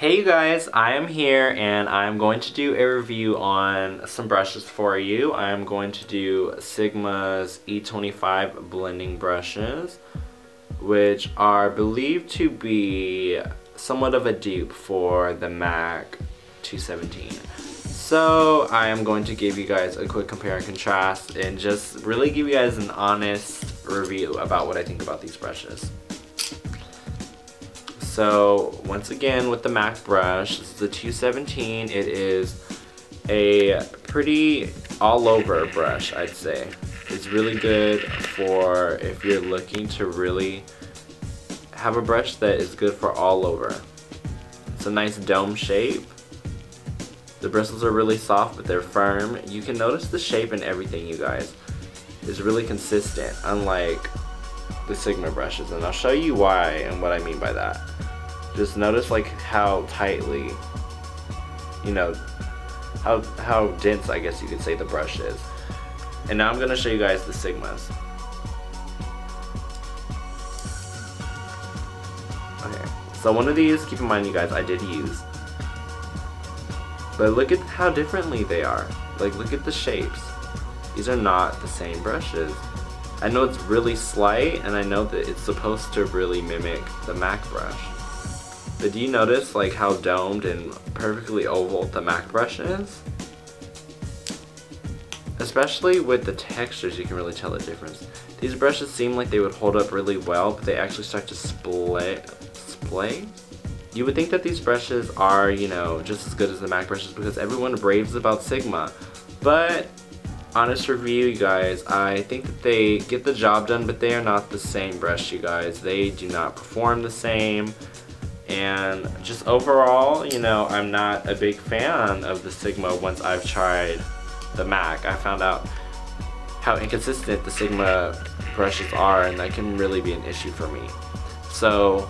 Hey you guys, I am here and I'm going to do a review on some brushes for you. I'm going to do Sigma's E25 blending brushes, which are believed to be somewhat of a dupe for the MAC 217. So I am going to give you guys a quick compare and contrast and just really give you guys an honest review about what I think about these brushes. So once again with the MAC brush, this is the 217. It is a pretty all-over brush, I'd say. It's really good for if you're looking to really have a brush that is good for all over. It's a nice dome shape. The bristles are really soft, but they're firm. You can notice the shape and everything, you guys. It's really consistent, unlike the Sigma brushes, and I'll show you why and what I mean by that. Just notice like how tightly, you know, how dense I guess you could say the brush is. And now I'm going to show you guys the Sigmas. Okay, so one of these, keep in mind you guys, I did use. But look at how differently they are. Like look at the shapes. These are not the same brushes. I know it's really slight and I know that it's supposed to really mimic the MAC brush. But do you notice like how domed and perfectly oval the MAC brush is? Especially with the textures, you can really tell the difference. These brushes seem like they would hold up really well, but they actually start to splay. You would think that these brushes are, you know, just as good as the MAC brushes because everyone raves about Sigma. But honest review, you guys, I think that they get the job done, but they are not the same brush, you guys. They do not perform the same. And just overall, you know, I'm not a big fan of the Sigma once I've tried the MAC. I found out how inconsistent the Sigma brushes are, and that can really be an issue for me. So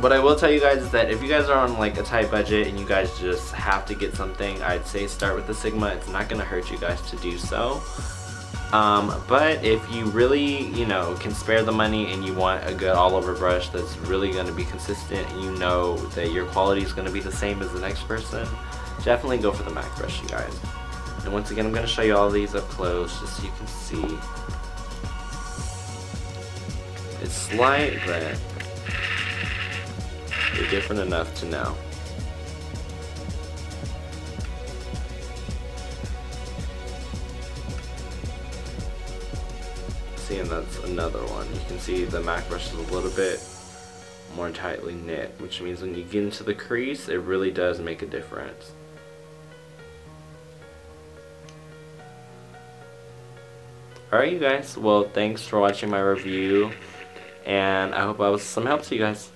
what I will tell you guys is that if you guys are on like a tight budget and you guys just have to get something, I'd say start with the Sigma. It's not going to hurt you guys to do so. But if you really, you know, can spare the money and you want a good all-over brush that's really going to be consistent and you know that your quality is going to be the same as the next person, definitely go for the MAC brush, you guys. And once again, I'm going to show you all these up close just so you can see. It's slight, but they're different enough to know. See, and that's another one. You can see the MAC brush is a little bit more tightly knit, which means when you get into the crease, it really does make a difference. Alright you guys, well thanks for watching my review, and I hope I was some help to you guys.